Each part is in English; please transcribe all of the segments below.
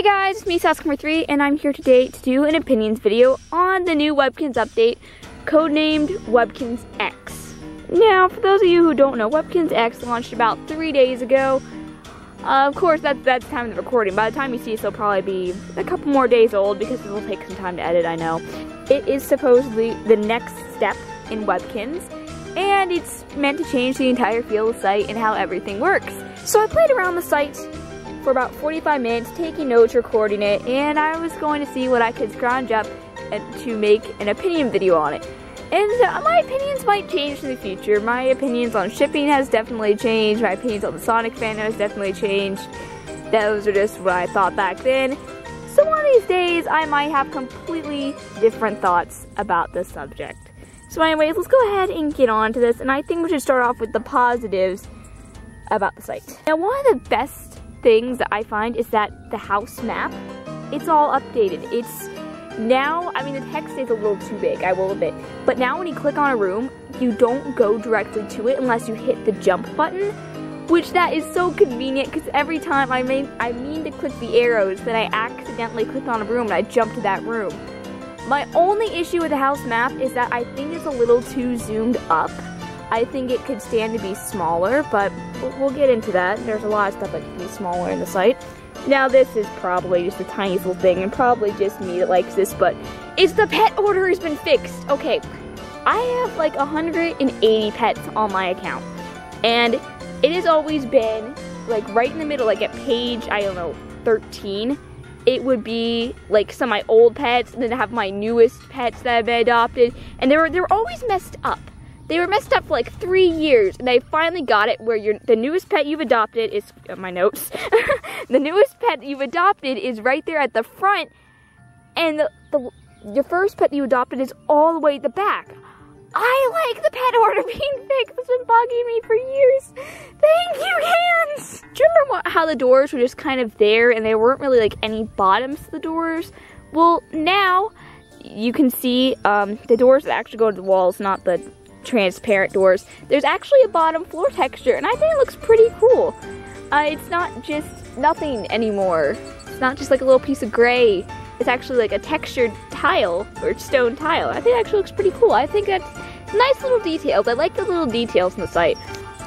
Hey guys, it's me, SouthComer3, and I'm here today to do an opinions video on the new Webkinz update, codenamed Webkinz X. Now, for those of you who don't know, Webkinz X launched about 3 days ago. Of course, that's the time of the recording. By the time you see this, it'll probably be a couple more days old because it'll take some time to edit, I know. It is supposedly the next step in Webkinz, and it's meant to change the entire feel of the site and how everything works. So I played around the site for about 45 minutes, taking notes, recording it, and I was going to see what I could scrounge up to make an opinion video on it. And my opinions might change in the future. My opinions on shipping has definitely changed. My opinions on the Sonic fandom has definitely changed. Those are just what I thought back then. So one of these days, I might have completely different thoughts about this subject. So anyways, let's go ahead and get on to this, and I think we should start off with the positives about the site. Now, one of the best things that I find is that the house map, it's all updated. It's now, I mean, the text is a little too big, I will admit, but now when you click on a room, you don't go directly to it unless you hit the jump button, which that is so convenient because every time I mean to click the arrows, then I accidentally clicked on a room and I jumped to that room. My only issue with the house map is that I think it's a little too zoomed up. I think it could stand to be smaller, but we'll get into that. There's a lot of stuff that could be smaller in the site. Now this is probably just the tiniest little thing and probably just me that likes this, but it's the pet order has been fixed. Okay, I have like 180 pets on my account, and it has always been like right in the middle, like at page, I don't know, 13. It would be like some of my old pets, and then I have my newest pets that have been adopted, and they were always messed up. They were messed up for like 3 years, and I finally got it where the newest pet you've adopted is, my notes, the newest pet you've adopted is right there at the front, and your first pet you adopted is all the way at the back. I like the pet order being fixed. It's been bugging me for years. Thank you, Hans! Do you remember how the doors were just kind of there, and there weren't really like any bottoms to the doors? Well, now you can see the doors that actually go to the walls, not the transparent doors. There's actually a bottom floor texture, and I think it looks pretty cool. It's not just nothing anymore. It's not just like a little piece of gray. It's actually like a textured tile or stone tile. I think it actually looks pretty cool. I think that's nice little details. I like the little details in the site.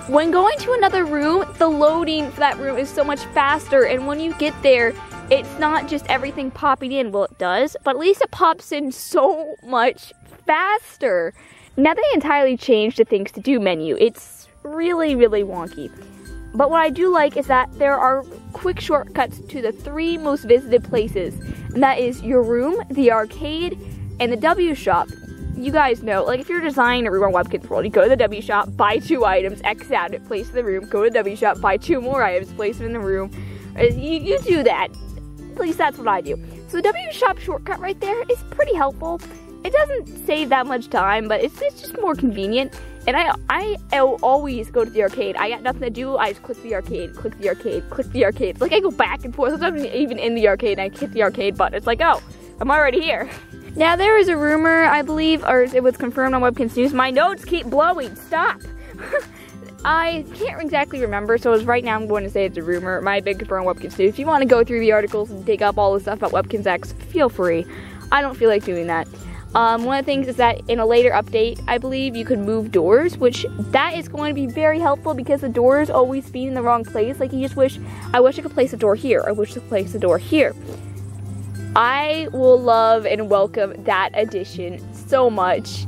When going to another room, the loading for that room is so much faster, and when you get there, it's not just everything popping in. Well, it does, but at least it pops in so much faster. Now they entirely changed the things to do menu. It's really, really wonky. But what I do like is that there are quick shortcuts to the three most visited places, and that is your room, the arcade, and the W shop. You guys know, like if you're designing a room on Webkinz World, you go to the W shop, buy 2 items, X out it, place in the room, go to the W shop, buy 2 more items, place it in the room. You do that. At least that's what I do. So the W shop shortcut right there is pretty helpful. It doesn't save that much time, but it's just more convenient. And I always go to the arcade. I got nothing to do, I just click the arcade, click the arcade, click the arcade. It's like I go back and forth. Sometimes I'm even in the arcade and I hit the arcade button. It's like, oh, I'm already here. Now there is a rumor, I believe, or it was confirmed on Webkinz News. My notes keep blowing, stop. I can't exactly remember, so as right now I'm going to say it's a rumor. My big confirmed Webkinz News. If you want to go through the articles and dig up all the stuff about Webkinz X, feel free. I don't feel like doing that. One of the things is that in a later update, I believe you could move doors, which that is going to be very helpful because the doors always be in the wrong place. Like you just wish, I wish I could place a door here. I wish I could place a door here. I will love and welcome that addition so much.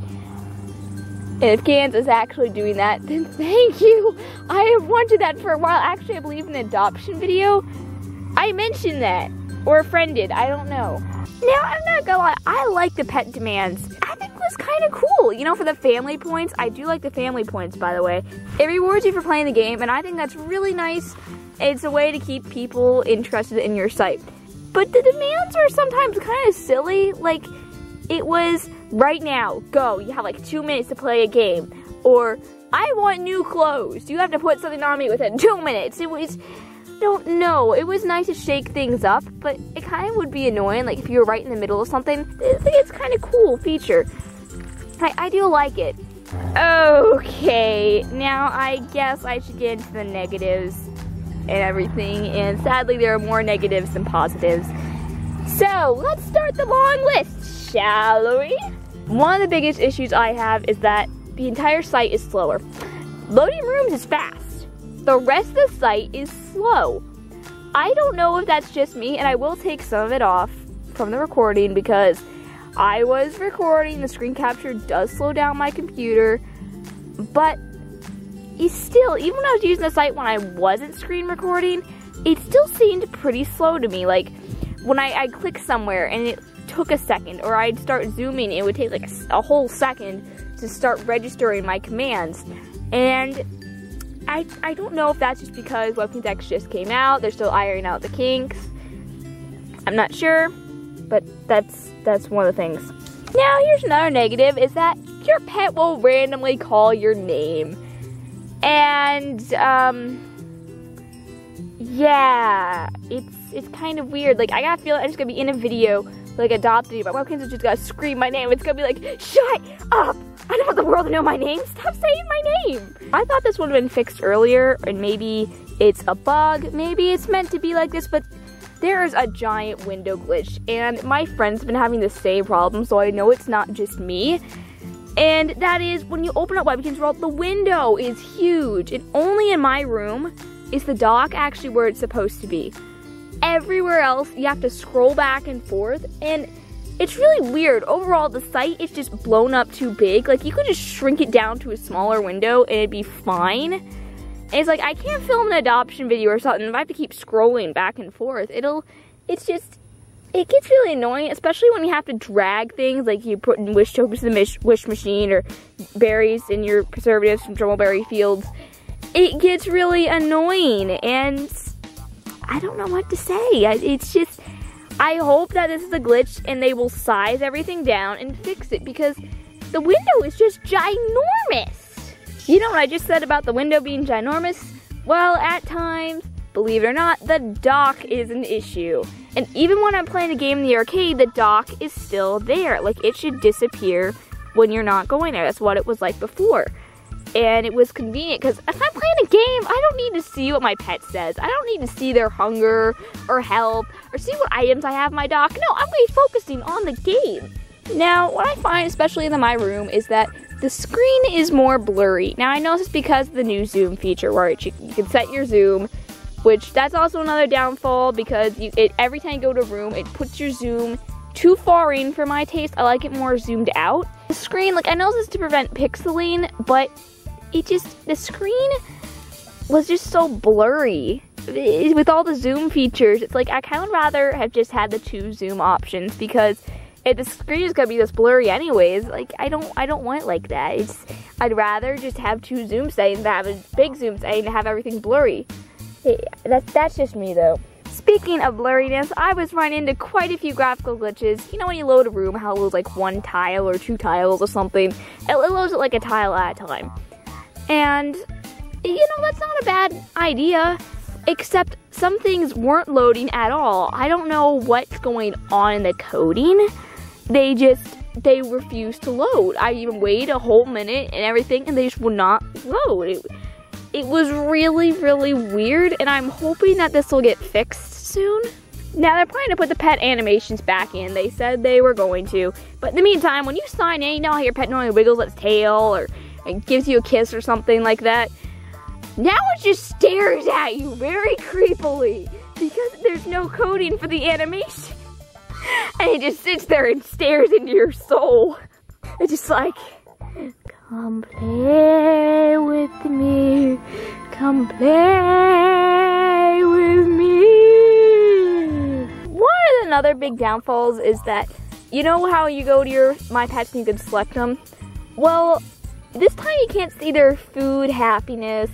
And if Ganz is actually doing that, then thank you. I have wanted that for a while. Actually, I believe in an adoption video, I mentioned that. Or a friend did, I don't know. Now, I'm not gonna lie, I like the pet demands. I think it was kind of cool. You know, for the family points, I do like the family points, by the way. It rewards you for playing the game, and I think that's really nice. It's a way to keep people interested in your site. But the demands are sometimes kind of silly. Like, it was, right now, go. You have like 2 minutes to play a game. Or, I want new clothes. You have to put something on me within 2 minutes. It was... don't know. It was nice to shake things up, but it kind of would be annoying, like if you were right in the middle of something. I think it's kind of cool feature. I do like it. Okay, now I guess I should get into the negatives. and everything, and sadly there are more negatives than positives. So let's start the long list, shall we? One of the biggest issues I have is that the entire site is slower. Loading rooms is fast. The rest of the site is slow. I don't know if that's just me, and I will take some of it off from the recording because I was recording. The screen capture does slow down my computer, but it's still, even when I was using the site when I wasn't screen recording, it still seemed pretty slow to me. Like when I click somewhere and it took a second, or I'd start zooming, it would take like a whole second to start registering my commands. And I don't know if that's just because Webkinz X just came out, they're still ironing out the kinks. I'm not sure, but that's one of the things. Now here's another negative, is that your pet will randomly call your name. And yeah, it's kind of weird. Like I feel like I'm just gonna be in a video like adopted, but Webkinz is just gonna scream my name. It's gonna be like, shut up! I don't want the world to know my name. Stop saying my name. I thought this would have been fixed earlier, and maybe it's a bug. Maybe it's meant to be like this, but there's a giant window glitch, and my friend's been having the same problem, so I know it's not just me. And that is, when you open up Webkinz World, the window is huge, and only in my room is the dock actually where it's supposed to be. Everywhere else, you have to scroll back and forth, and it's really weird. Overall, the site is just blown up too big. Like, you could just shrink it down to a smaller window, and it'd be fine. And it's like, I can't film an adoption video or something if I have to keep scrolling back and forth. It's just, it gets really annoying, especially when you have to drag things, like you put in wish tokens in the wish machine, or berries in your preservatives from Drumbleberry Fields. It gets really annoying, and I don't know what to say. It's just, I hope that this is a glitch and they will size everything down and fix it, because the window is just ginormous. You know what I just said about the window being ginormous? Well, at times, believe it or not, the dock is an issue. And even when I'm playing a game in the arcade, the dock is still there. Like, it should disappear when you're not going there. That's what it was like before. And it was convenient, because if I'm playing a game, I don't need to see what my pet says. I don't need to see their hunger or health or see what items I have in my dock. No, I'm going to be focusing on the game. Now, what I find, especially in my room, is that the screen is more blurry. Now, I know this is because of the new zoom feature where you can set your zoom, which that's also another downfall, because every time you go to a room, it puts your zoom too far in for my taste. I like it more zoomed out. The screen, like, I know this is to prevent pixeling, but it just, the screen was just so blurry. With all the zoom features, it's like I kind of rather have just had the two zoom options, because if the screen is gonna be this blurry anyways, like I don't want it like that. I'd rather just have two zoom settings than have a big zoom setting to have everything blurry. Hey, that's just me though. Speaking of blurriness, I was running into quite a few graphical glitches. You know when you load a room, how it loads like one tile or two tiles or something? It loads it like a tile at a time. And, you know, that's not a bad idea, except some things weren't loading at all. I don't know what's going on in the coding. They refused to load. I even waited a whole minute and everything, and they just would not load. It was really, really weird, and I'm hoping that this will get fixed soon. Now, they're planning to put the pet animations back in. They said they were going to. But in the meantime, when you sign in, you know how your pet normally wiggles its tail, or and gives you a kiss or something like that. Now it just stares at you very creepily, because there's no coding for the animation. And it just sits there and stares into your soul. It's just like, come play with me, come play with me. One of the other big downfalls is that, you know how you go to your My Pets and you can select them? Well, this time you can't see their food, happiness,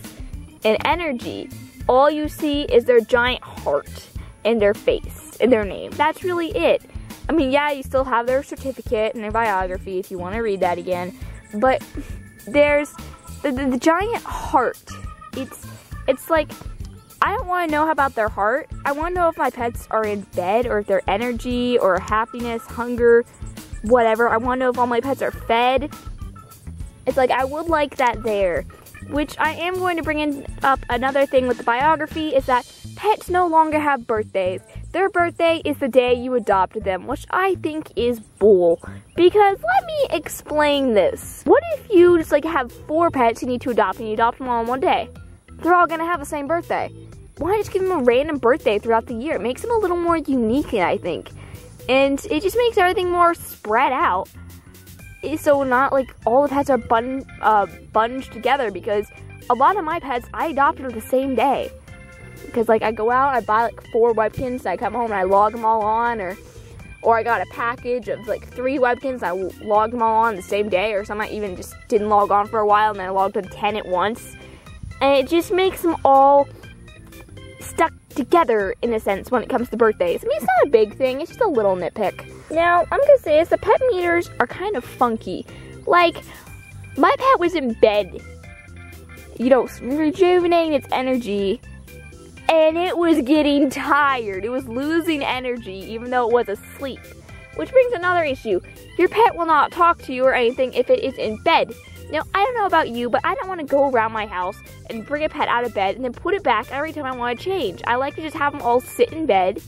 and energy. All you see is their giant heart and their face and their name. That's really it. I mean, yeah, you still have their certificate and their biography if you want to read that again. But there's the giant heart. It's like, I don't want to know about their heart. I want to know if my pets are in bed, or if their energy or happiness, hunger, whatever. I want to know if all my pets are fed. It's like, I would like that there. which I am going to bring in up another thing with the biography, is that pets no longer have birthdays. Their birthday is the day you adopt them, which I think is bull. Because let me explain this. What if you just like have 4 pets you need to adopt and you adopt them all in one day? They're all gonna have the same birthday. Why not just give them a random birthday throughout the year? It makes them a little more unique, I think. And it just makes everything more spread out. So not like all the pets are bunged together, because a lot of my pets I adopted on the same day. Because like I go out, I buy like 4 Webkinz, and I come home and I log them all on, or I got a package of like 3 Webkinz, and I logged them all on the same day, or some I even just didn't log on for a while and then I logged them 10 at once. And it just makes them all stuck together in a sense when it comes to birthdays. I mean, it's not a big thing, it's just a little nitpick. Now, I'm gonna say is the pet meters are kind of funky. Like, my pet was in bed, you know, rejuvenating its energy, and it was getting tired. It was losing energy even though it was asleep. Which brings another issue. Your pet will not talk to you or anything if it is in bed. Now, I don't know about you, but I don't want to go around my house and bring a pet out of bed and then put it back every time I want to change. I like to just have them all sit in bed,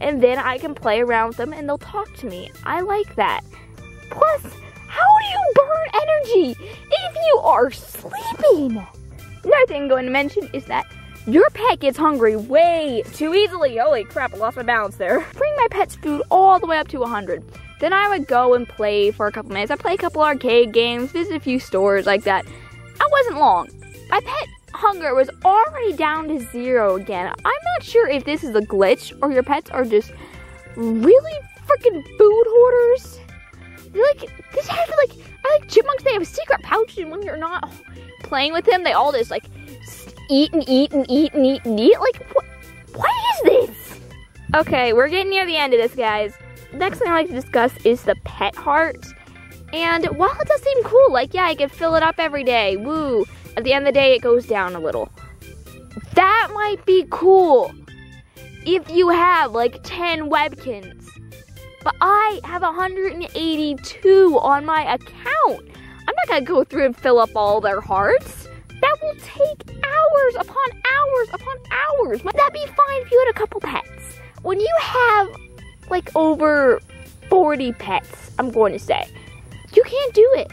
and then I can play around with them and they'll talk to me. I like that. Plus, how do you burn energy if you are sleeping? Another thing I'm going to mention is that your pet gets hungry way too easily. Holy crap, I lost my balance there. Bring my pet's food all the way up to 100. Then I would go and play for a couple minutes. I play a couple arcade games, visit a few stores like that. I wasn't long. My pet hunger was already down to 0 again. I'm not sure if this is a glitch or your pets are just really freaking food hoarders. They're like, this has like, I like chipmunks, they have a secret pouch, and when you're not playing with them, they all just like, eat and eat and eat and eat and eat. Like, what is this? Okay, we're getting near the end of this, guys. Next thing I'd like to discuss is the pet heart. And while it does seem cool, like, yeah, I can fill it up every day, woo, at the end of the day, it goes down a little. That might be cool if you have like 10 Webkinz. But I have 182 on my account. I'm not gonna go through and fill up all their hearts. That will take hours upon hours upon hours. Might that be fine if you had a couple pets? When you have like over 40 pets, I'm going to say, you can't do it.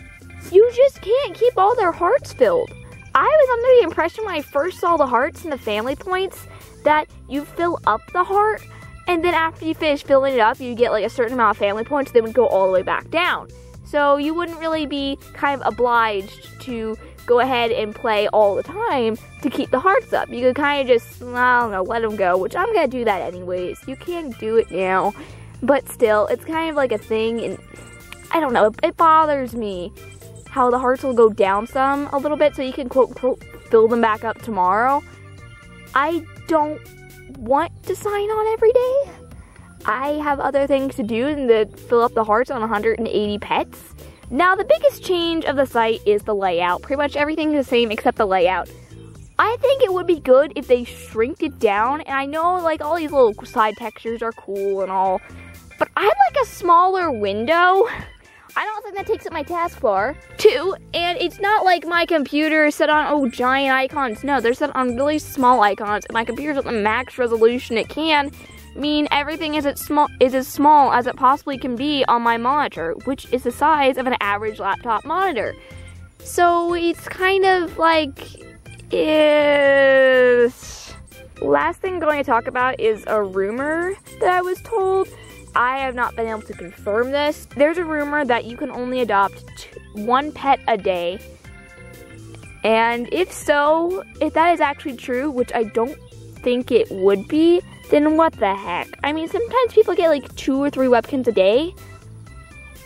You just can't keep all their hearts filled. I was under the impression when I first saw the hearts and the family points that you fill up the heart, and then after you finish filling it up, you get like a certain amount of family points that would go all the way back down. So you wouldn't really be kind of obliged to go ahead and play all the time to keep the hearts up. You could kind of just, I don't know, let them go, which I'm gonna do that anyways. You can do it now, but still, it's kind of like a thing, and I don't know, it bothers me how the hearts will go down some a little bit so you can quote fill them back up tomorrow. I don't want to sign on every day. I have other things to do than to fill up the hearts on 180 pets. Now, the biggest change of the site is the layout. Pretty much everything is the same except the layout. I think it would be good if they shrinked it down, and I know like all these little side textures are cool and all, but I like a smaller window. I don't think that takes up my taskbar, too, and it's not like my computer is set on, oh, giant icons. No, they're set on really small icons, and my computer's at the max resolution it can, mean everything is as small as it possibly can be on my monitor, which is the size of an average laptop monitor. So it's kind of like, Last thing I'm going to talk about is a rumor that I was told. I have not been able to confirm this. There's a rumor that you can only adopt 1 pet a day. And if so, if that is actually true, which I don't think it would be, then what the heck? I mean, sometimes people get like 2 or 3 Webkinz a day,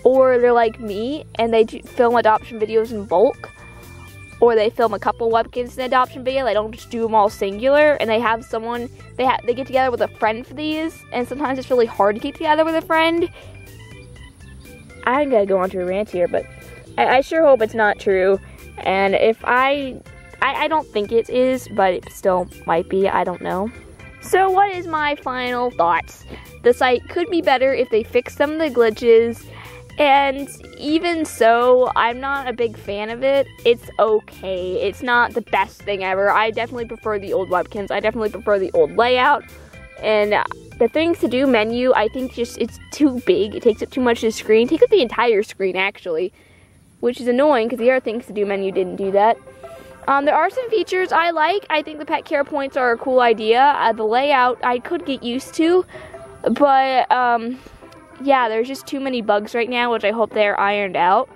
or they're like me and they film adoption videos in bulk, or they film a couple Webkinz in an adoption video. They don't just do them all singular, and they have someone, they get together with a friend for these, and sometimes it's really hard to get together with a friend. I'm gonna go on to a rant here, but I sure hope it's not true, and if I don't think it is, but it still might be, I don't know. So what is my final thoughts? The site could be better if they fix some of the glitches And even so, I'm not a big fan of it. It's okay. It's not the best thing ever. I definitely prefer the old Webkinz. I definitely prefer the old layout. And the things to do menu, I think just it's too big. It takes up too much of the screen. It takes up the entire screen, actually, which is annoying because the other things to do menu didn't do that. There are some features I like. I think the pet care points are a cool idea. The layout I could get used to, but yeah, there's just too many bugs right now, which I hope they're ironed out.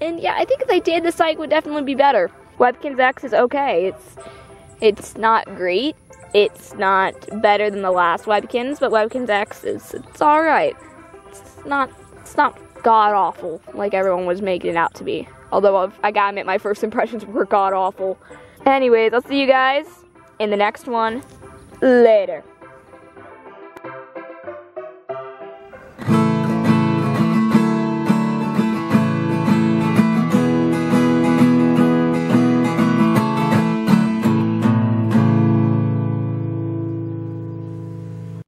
And yeah, I think if they did, the site would definitely be better. Webkinz X is okay. It's not great. It's not better than the last Webkinz, but Webkinz X it's all right. It's not god awful like everyone was making it out to be. Although I gotta admit, my first impressions were god awful. Anyways, I'll see you guys in the next one. Later.